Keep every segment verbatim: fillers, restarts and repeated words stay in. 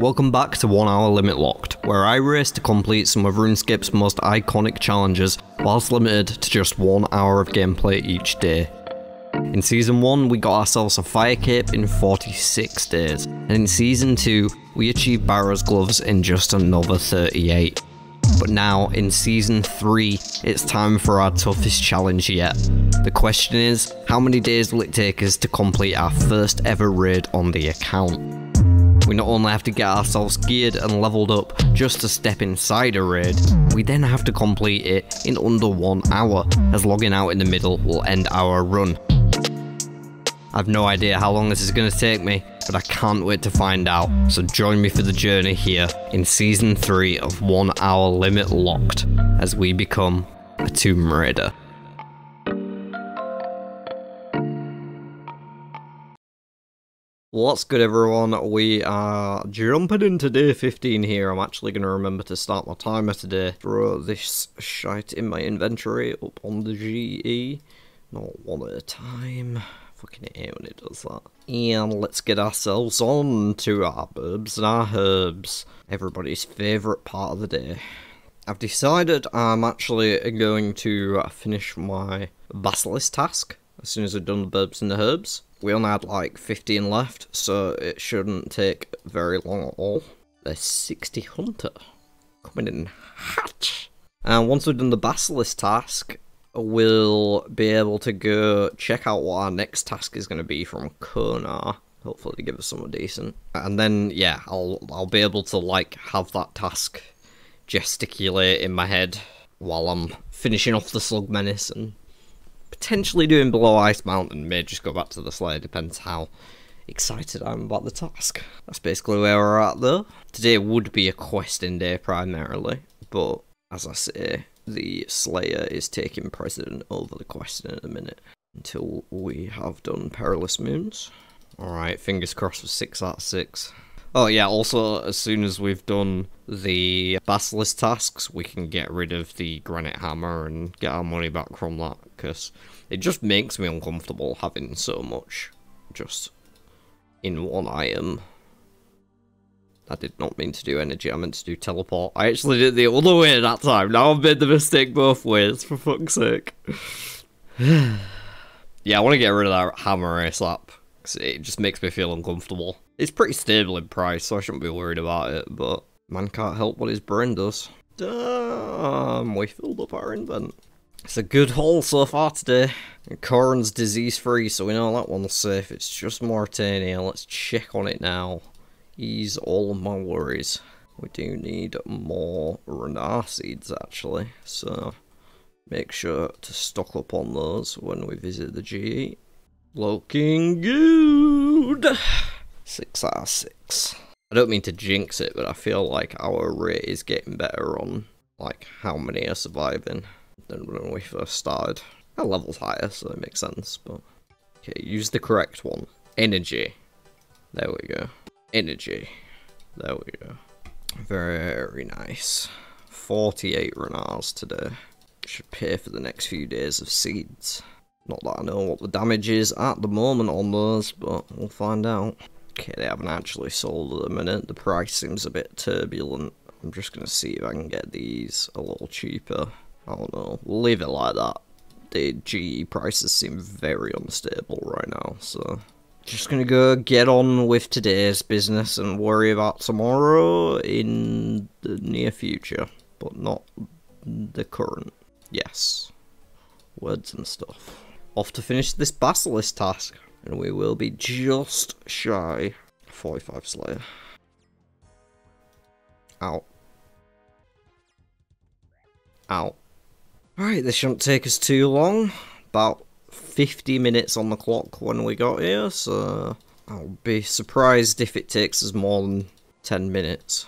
Welcome back to One Hour Limit Locked, where I race to complete some of RuneScape's most iconic challenges whilst limited to just one hour of gameplay each day. In Season one we got ourselves a fire cape in forty-six days, and in Season two we achieved Barrow's Gloves in just another thirty-eight. But now, in Season three, it's time for our toughest challenge yet. The question is, how many days will it take us to complete our first ever raid on the account? We not only have to get ourselves geared and leveled up just to step inside a raid, we then have to complete it in under one hour, as logging out in the middle will end our run. I've no idea how long this is going to take me, but I can't wait to find out, so join me for the journey here in Season three of One Hour Limit Locked, as we become a Tomb Raider. What's good, everyone? We are jumping into day fifteen here. I'm actually going to remember to start my timer today. Throw this shite in my inventory up on the G E. Not one at a time. Fucking hate when it does that. And let's get ourselves on to our burbs and our herbs. Everybody's favourite part of the day. I've decided I'm actually going to finish my basilisk task as soon as I've done the burbs and the herbs. We only had like fifteen left, so it shouldn't take very long at all. There's sixty hunter coming in hatch. And once we've done the basilisk task, we'll be able to go check out what our next task is going to be from Konar. Hopefully they give us something decent. And then, yeah, I'll, I'll be able to like have that task gesticulate in my head while I'm finishing off the Slug Menace and potentially doing Below Ice Mountain. May just go back to the Slayer, depends how excited I'm about the task. That's basically where we're at though. Today would be a questing day primarily, but as I say, the Slayer is taking precedent over the questing at the minute until we have done Perilous Moons. Alright, fingers crossed for six out of six. Oh yeah, also as soon as we've done the basilisk tasks, we can get rid of the Granite Hammer and get our money back from that, because it just makes me uncomfortable having so much just in one item. I did not mean to do energy, I meant to do teleport. I actually did it the other way that time. Now I've made the mistake both ways, for fuck's sake. Yeah, I want to get rid of that hammer ASAP, because it just makes me feel uncomfortable. It's pretty stable in price, so I shouldn't be worried about it, but man can't help what his brain does. Damn, we filled up our invent. It's a good haul so far today. Koran's disease-free, so we know that one's safe. It's just Maritania. Let's check on it now. Ease all of my worries. We do need more Ranarr seeds actually, so make sure to stock up on those when we visit the G E. Looking good! six out of six. I don't mean to jinx it, but I feel like our rate is getting better on like how many are surviving than when we first started. Our level's higher, so it makes sense, but okay, use the correct one. Energy. There we go. Energy. There we go. Very nice. forty-eight Ranars today. Should pay for the next few days of seeds. Not that I know what the damage is at the moment on those, but we'll find out. Okay, they haven't actually sold at the minute. The price seems a bit turbulent. I'm just going to see if I can get these a little cheaper. I don't know. We'll leave it like that. The G E prices seem very unstable right now, so just gonna go get on with today's business and worry about tomorrow in the near future, but not the current. Yes. Words and stuff. Off to finish this basilisk task, and we will be just shy of forty-five Slayer. Ow. Ow. Alright, this shouldn't take us too long. About fifty minutes on the clock when we got here, so I'll be surprised if it takes us more than ten minutes.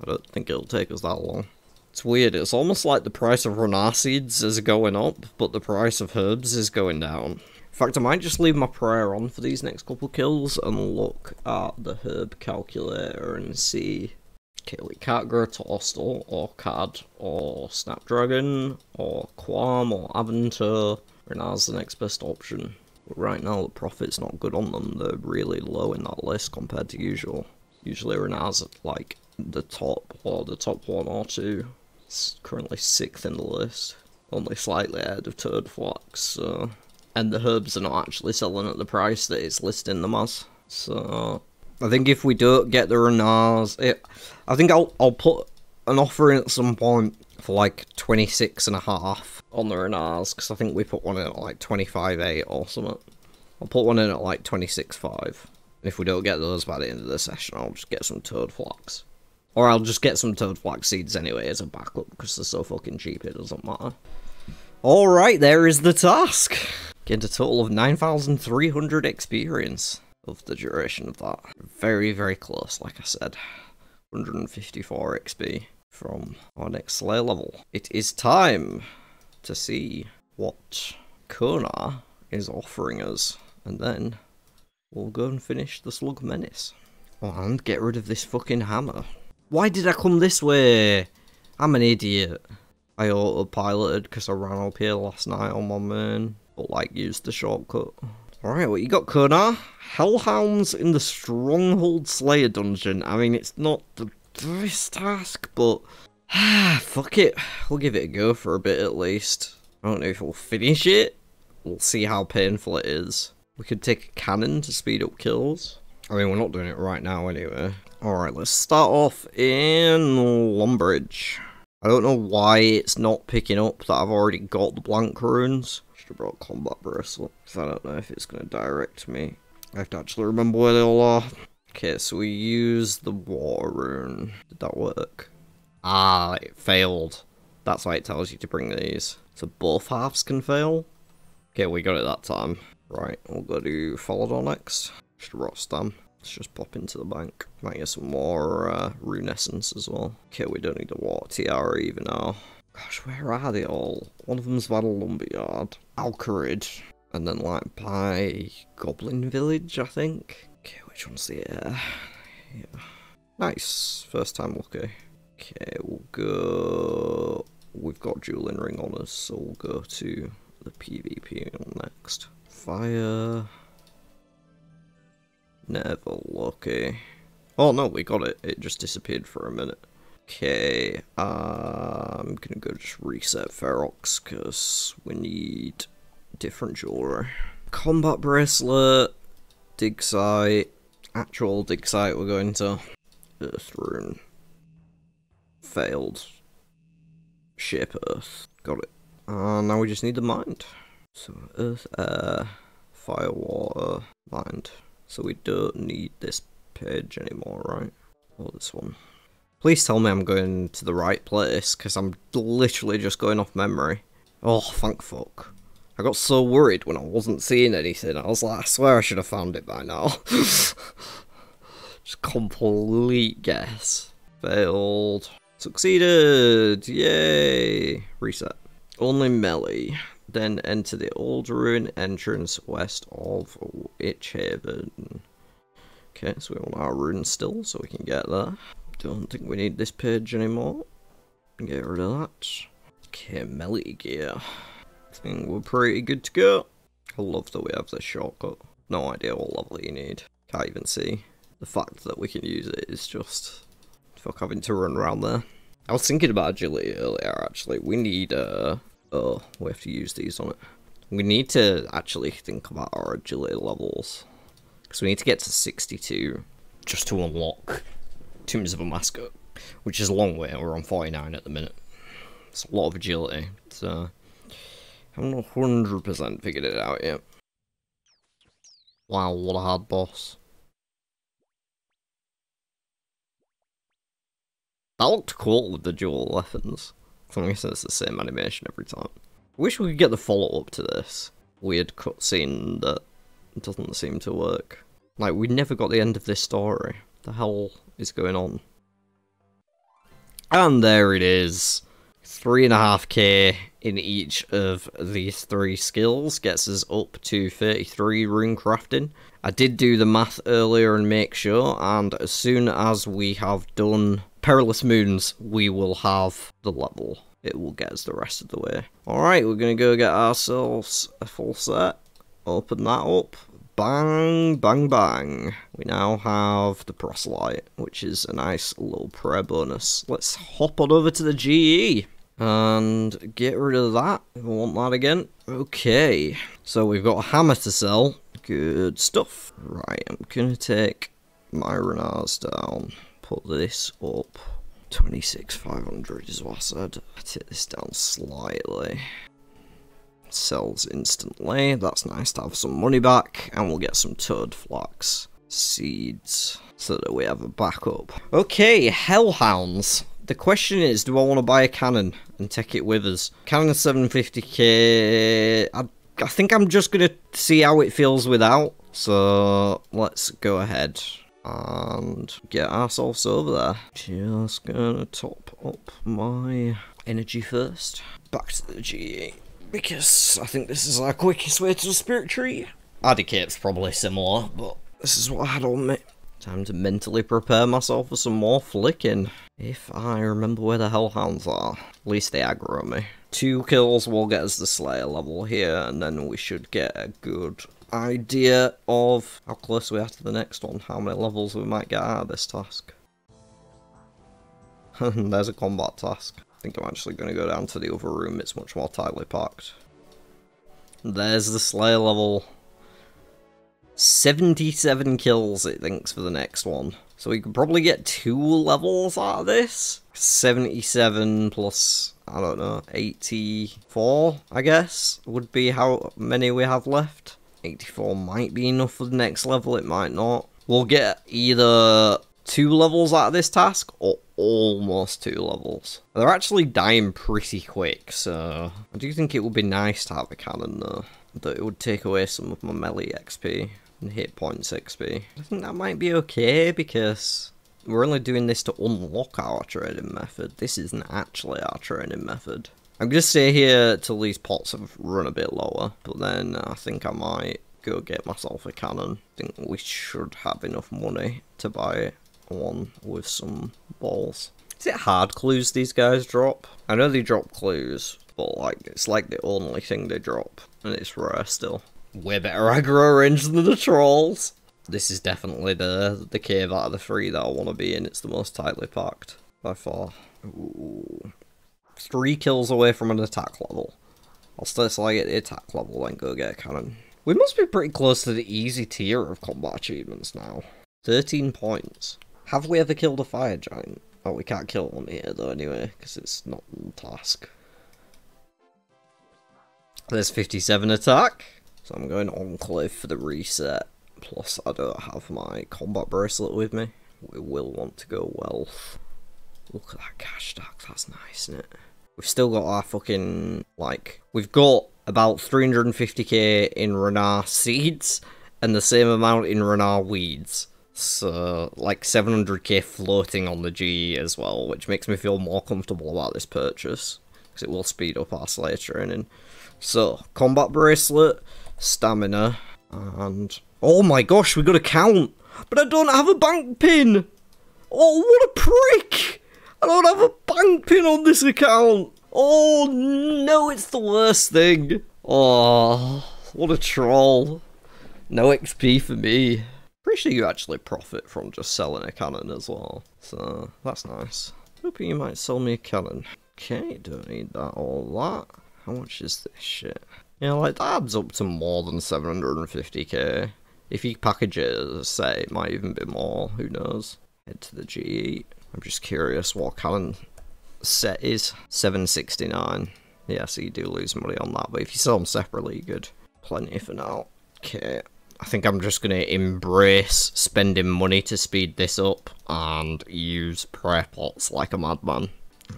I don't think it'll take us that long. It's weird, it's almost like the price of Ranarr seeds is going up, but the price of herbs is going down. In fact, I might just leave my prayer on for these next couple kills and look at the herb calculator and see. Okay, we can't grow Toadstool or Cad or Snapdragon or Kwuarm or Avantoe. Ranarr's the next best option. But right now the profit's not good on them, they're really low in that list compared to usual. Usually Ranarr's at like the top or the top one or two. It's currently sixth in the list, only slightly ahead of Toadflax, so. And the herbs are not actually selling at the price that it's listing them as, so. I think if we don't get the Ranarr's, it, I think I'll, I'll put an offer in at some point for like twenty-six and a half on the Ranarr's, because I think we put one in at like twenty-five eight or something. I'll put one in at like twenty-six five, and if we don't get those by the end of the session, I'll just get some Toadflax. Or I'll just get some Toadflax seeds anyway as a backup, because they're so fucking cheap it doesn't matter. Alright, there is the task! Gained a total of nine thousand three hundred experience of the duration of that. Very, very close, like I said. one hundred fifty-four X P from our next Slayer level. It is time to see what Konar is offering us, and then we'll go and finish the Slug Menace. Oh, and get rid of this fucking hammer. Why did I come this way? I'm an idiot. I autopiloted because I ran up here last night on my main, but like used the shortcut. Alright, what you got, Konar? Hellhounds in the Stronghold Slayer dungeon. I mean, it's not the best task, but fuck it. We'll give it a go for a bit at least. I don't know if we'll finish it. We'll see how painful it is. We could take a cannon to speed up kills. I mean, we're not doing it right now anyway. Alright, let's start off in Lumbridge. I don't know why it's not picking up that I've already got the blank runes. Should have brought combat bracelet, because I don't know if it's going to direct me. I have to actually remember where they all are. Okay, so we use the water rune. Did that work? Ah, it failed. That's why it tells you to bring these. So both halves can fail? Okay, we got it that time. Right, we'll go to Falador next. Just rock stam. Let's just pop into the bank. Might get some more uh, rune essence as well. Okay, we don't need a water tiara even now. Gosh, where are they all? One of them's Vandal Lumberyard, Alcarid, and then like by Goblin Village, I think. Okay, which one's the air? Yeah. Nice, first time lucky. Okay, we'll go. We've got Dueling Ring on us, so we'll go to the PvP one next. Fire. Never lucky. Oh no, we got it. It just disappeared for a minute. Okay, uh, I'm gonna go just reset Ferox because we need different jewelry. Combat bracelet, dig site, actual dig site we're going to. Earth rune. Failed. Shape earth. Got it. Uh, now we just need the mind. So earth, air, fire, water, mind. So we don't need this page anymore, right? Or this one. Please tell me I'm going to the right place, because I'm literally just going off memory. Oh, thank fuck. I got so worried when I wasn't seeing anything. I was like, I swear I should have found it by now. Just complete guess. Failed. Succeeded! Yay! Reset. Only melee. Then enter the old ruin entrance west of Witch Haven. Okay, so we want our runes still, so we can get there. Don't think we need this page anymore. Get rid of that. Okay, melee gear. I think we're pretty good to go. I love that we have this shortcut. No idea what level you need. Can't even see. The fact that we can use it is just... fuck having to run around there. I was thinking about agility earlier, actually. We need a... Uh, Oh, we have to use these on it. We need to actually think about our agility levels. Because we need to get to sixty-two just to unlock Tombs of a Mascot, which is a long way. We're on forty-nine at the minute. It's a lot of agility, so I'm not one hundred percent figured it out yet. Wow, what a hard boss. That looked cool with the dual weapons. I guess it's the same animation every time. I wish we could get the follow-up to this weird cutscene that doesn't seem to work. Like, we never got the end of this story. The hell is going on? And there it is. three and a half K in each of these three skills gets us up to thirty-three rune crafting. I did do the math earlier and make sure, and as soon as we have done Perilous Moons, we will have the level. It will get us the rest of the way. Alright, we're going to go get ourselves a full set. Open that up. Bang, bang, bang. We now have the proselyte, which is a nice little prayer bonus. Let's hop on over to the G E and get rid of that. I want that again. Okay, so we've got a hammer to sell. Good stuff. Right, I'm gonna take my Ranarrs down. Put this up. twenty-six five hundred is what I said. I take this down slightly. Sells instantly. That's nice to have some money back, and we'll get some Toadflax seeds so that we have a backup. Okay, Hellhounds. The question is, do I want to buy a cannon and take it with us? Cannon seven fifty K. I, I think I'm just gonna see how it feels without. So let's go ahead and get ourselves over there. Just gonna top up my energy first. Back to the G E. Because I think this is our quickest way to the spirit tree. Adicate's probably similar, but this is what I had on me. Time to mentally prepare myself for some more flicking. If I remember where the Hellhounds are. At least they aggro me. Two kills will get us the Slayer level here, and then we should get a good idea of how close we are to the next one. How many levels we might get out of this task. There's a combat task. I think I'm actually going to go down to the other room, it's much more tightly packed. There's the Slayer level. seventy-seven kills it thinks for the next one. So we could probably get two levels out of this. seventy-seven plus, I don't know, eighty-four I guess would be how many we have left. eighty-four might be enough for the next level, it might not. We'll get either two levels out of this task or almost two levels. They're actually dying pretty quick, so I do think it would be nice to have a cannon though. That it would take away some of my melee X P and hit points X P. I think that might be okay because we're only doing this to unlock our trading method. This isn't actually our trading method. I'm gonna stay here till these pots have run a bit lower, but then I think I might go get myself a cannon. I think we should have enough money to buy it. One with some balls. Is it hard clues these guys drop? I know they drop clues, but like it's like the only thing they drop, and it's rare still. Way better aggro range than the trolls. This is definitely the the cave out of the three that I want to be in. It's the most tightly packed by far. Ooh. Three kills away from an attack level. I'll stay slightly at the attack level and go get a cannon. We must be pretty close to the easy tier of combat achievements now. thirteen points. Have we ever killed a fire giant? Oh, we can't kill one here though anyway, because it's not on task. There's fifty-seven attack. So I'm going Enclave for the reset. Plus I don't have my combat bracelet with me. We will want to go wealth. Look at that cash stack, that's nice, isn't it? We've still got our fucking, like, we've got about three hundred fifty K in Ranarr seeds and the same amount in Ranarr weeds. So, like seven hundred K floating on the G E as well, which makes me feel more comfortable about this purchase, because it will speed up our Slayer training. So, combat bracelet, stamina, and... oh my gosh, we got a count! But I don't have a bank pin! Oh, what a prick! I don't have a bank pin on this account! Oh no, it's the worst thing! Oh, what a troll. No X P for me. Pretty sure you actually profit from just selling a cannon as well, so that's nice. Hoping you might sell me a cannon. Okay, don't need that all that. How much is this shit? Yeah, like that adds up to more than seven hundred fifty K. If you package it as a set, it might even be more, who knows. Head to the G E. I'm just curious what cannon set is. seven sixty-nine. Yeah, so you do lose money on that, but if you sell them separately, you're good. Plenty for now. Okay. I think I'm just going to embrace spending money to speed this up and use prayer pots like a madman.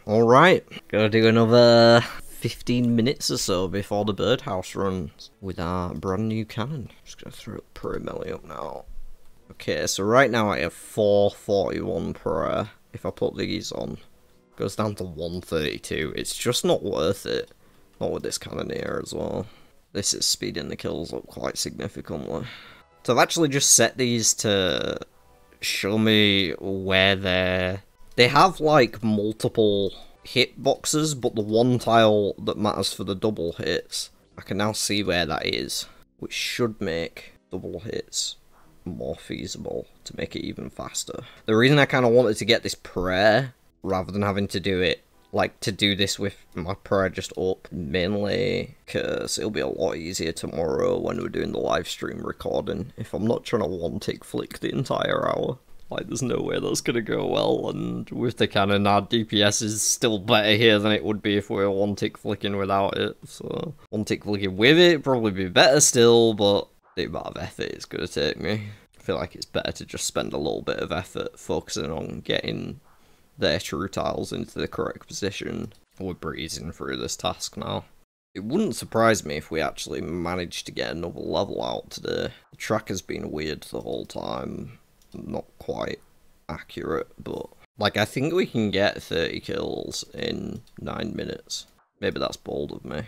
Alright, gotta do another fifteen minutes or so before the birdhouse runs with our brand new cannon. Just going to throw prayer melee up now. Okay, so right now I have four forty-one prayer. If I put these on, it goes down to one thirty-two. It's just not worth it. Not with this cannon here as well. This is speeding the kills up quite significantly. So I've actually just set these to show me where they're... They have, like, multiple hit boxes, but the one tile that matters for the double hits, I can now see where that is, which should make double hits more feasible to make it even faster. The reason I kind of wanted to get this prayer rather than having to do it, like to do this with my prayer just up, mainly because it'll be a lot easier tomorrow when we're doing the live stream recording if I'm not trying to one tick flick the entire hour. Like, there's no way that's gonna go well, and with the cannon, our D P S is still better here than it would be if we were one-tick flicking without it, so... One-tick flicking with it probably be better still, but the amount of effort it's gonna take me. I feel like it's better to just spend a little bit of effort focusing on getting their true tiles into the correct position. We're breezing through this task now. It wouldn't surprise me if we actually managed to get another level out today. The track has been weird the whole time. Not quite accurate, but like I think we can get thirty kills in nine minutes. Maybe that's bold of me.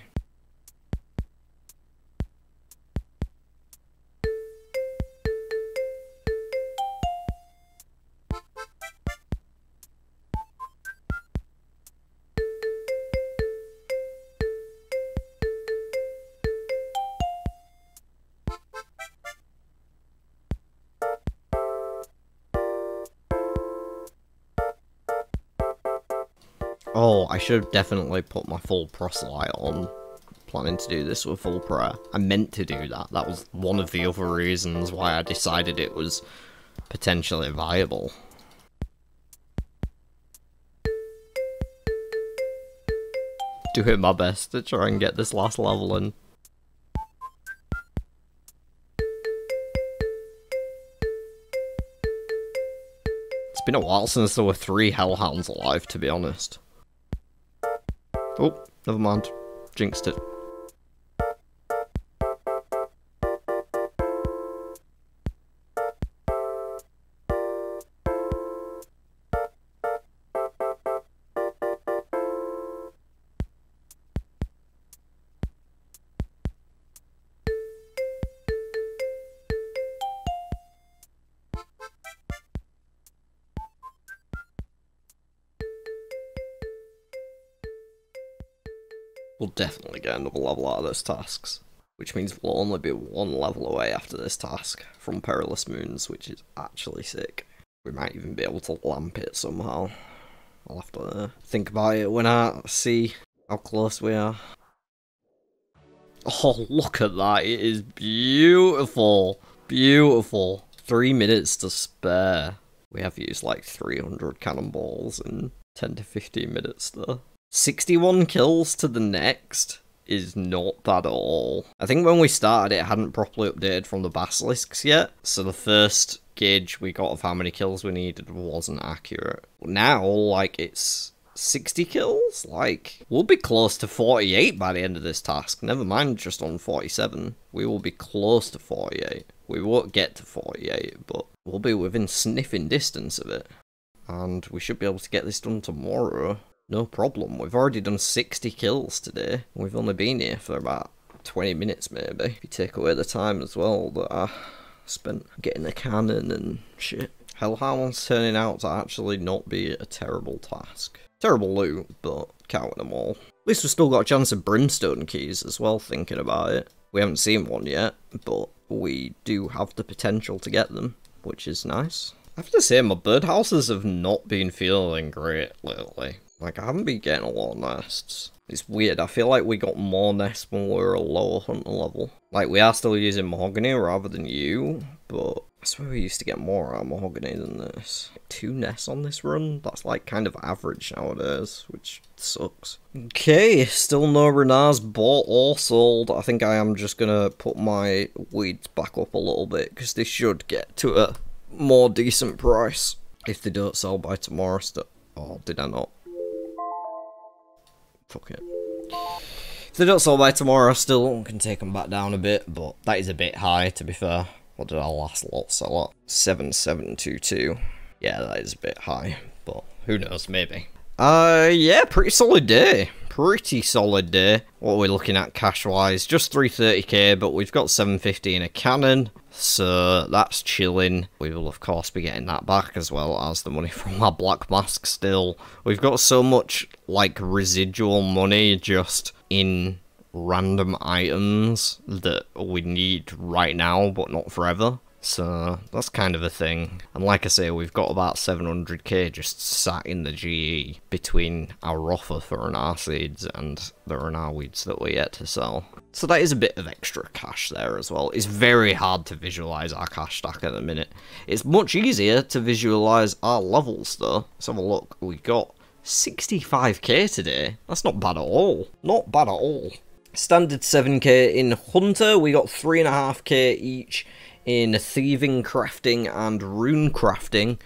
Oh, I should have definitely put my full proselyte on. Planning to do this with full prayer. I meant to do that. That was one of the other reasons why I decided it was potentially viable. Doing my best to try and get this last level in. It's been a while since there were three Hellhounds alive, to be honest. Oh, never mind. Jinxed it. We'll definitely get another level out of those tasks, which means we'll only be one level away after this task from Perilous Moons, which is actually sick. We might even be able to lamp it somehow. I'll have to think about it when I see how close we are. Oh, look at that, it is beautiful, beautiful. Three minutes to spare. We have used like three hundred cannonballs in ten to fifteen minutes though. sixty-one kills to the next is not bad at all. I think when we started it hadn't properly updated from the basilisks yet, so the first gauge we got of how many kills we needed wasn't accurate. Now, like, it's sixty kills? Like, we'll be close to forty-eight by the end of this task, never mind just on forty-seven. We will be close to forty-eight. We won't get to forty-eight, but we'll be within sniffing distance of it. And we should be able to get this done tomorrow. No problem, we've already done sixty kills today. We've only been here for about twenty minutes maybe. If you take away the time as well that I spent getting the cannon and shit. Hellhound's turning out to actually not be a terrible task. Terrible loot, but counting them all. At least we've still got a chance of brimstone keys as well, thinking about it. We haven't seen one yet, but we do have the potential to get them, which is nice. I have to say, my birdhouses have not been feeling great lately. Like, I haven't been getting a lot of nests. It's weird, I feel like we got more nests when we were a lower hunter level. Like, we are still using mahogany rather than yew, but I swear we used to get more out of mahogany than this. Like, two nests on this run? That's, like, kind of average nowadays, which sucks. Okay, still no Ranarr's bought or sold. I think I am just gonna put my weeds back up a little bit, because they should get to a more decent price if they don't sell by tomorrow. Oh, did I not? Fuck it. If they don't sell by tomorrow, I still can take them back down a bit, but that is a bit high, to be fair. What did our last lot sell at? seven seven two two. Yeah, that is a bit high, but who knows, maybe. Uh, yeah, pretty solid day. Pretty solid day. What are we looking at cash-wise? Just three thirty K, but we've got seven fifty in a cannon, so that's chilling. We will, of course, be getting that back as well as the money from our black mask still. We've got so much, like, residual money just in random items that we need right now, but not forever. So that's kind of a thing. And like I say, we've got about seven hundred K just sat in the G E between our offer for Ranarr seeds and the Ranarr weeds that we're yet to sell. So that is a bit of extra cash there as well. It's very hard to visualise our cash stack at the minute. It's much easier to visualise our levels though. Let's have a look. We got sixty-five K today. That's not bad at all. Not bad at all. Standard seven K in Hunter. We got three point five K each in thieving, crafting, and rune crafting,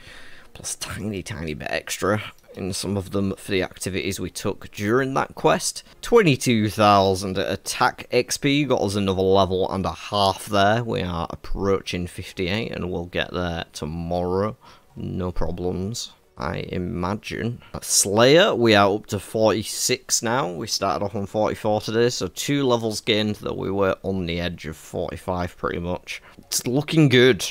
plus tiny, tiny bit extra in some of them for the activities we took during that quest. twenty-two thousand attack X P got us another level and a half there. We are approaching fifty-eight and we'll get there tomorrow. No problems, I imagine. At Slayer, we are up to forty-six now. We started off on forty-four today, so two levels gained, though we were on the edge of forty-five pretty much. It's looking good.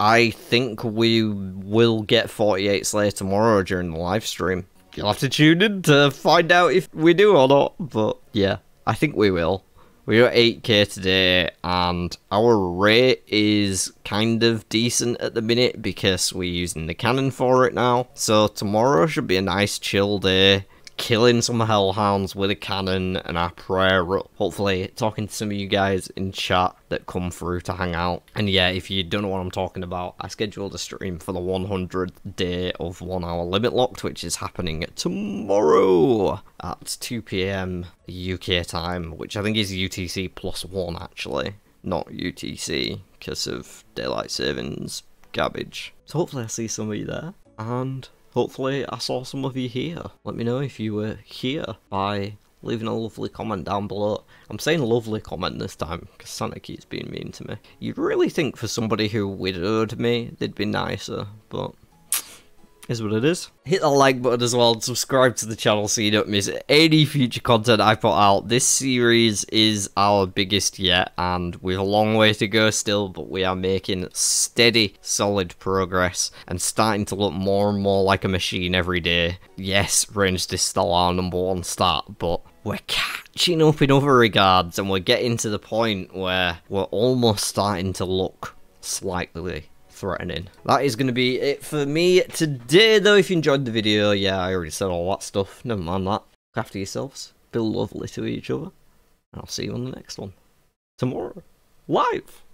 I think we will get forty-eight Slayer tomorrow during the live stream. You'll have to tune in to find out if we do or not, but yeah, I think we will. We got eight K today, and our rate is kind of decent at the minute because we're using the cannon for it now. So tomorrow should be a nice chill day, killing some hellhounds with a cannon and our prayer up. Hopefully talking to some of you guys in chat that come through to hang out. And yeah, if you don't know what I'm talking about, I scheduled a stream for the one hundredth day of One Hour Limit Locked, which is happening tomorrow at two P M U K time, which I think is U T C plus one actually, not U T C because of daylight savings garbage. So hopefully I see some of you there, and hopefully I saw some of you here. Let me know if you were here by leaving a lovely comment down below. I'm saying lovely comment this time because Santa keeps being mean to me. You'd really think for somebody who widowed me, they'd be nicer, but is what it is. Hit the like button as well and subscribe to the channel so you don't miss any future content I put out. This series is our biggest yet, and we've a long way to go still, but we are making steady, solid progress and starting to look more and more like a machine every day. Yes, ranged is still our number one start, but we're catching up in other regards, and we're getting to the point where we're almost starting to look slightly threatening. That is going to be it for me today though. If you enjoyed the video, yeah, I already said all that stuff, never mind that. Look after yourselves, be lovely to each other, and I'll see you on the next one tomorrow live.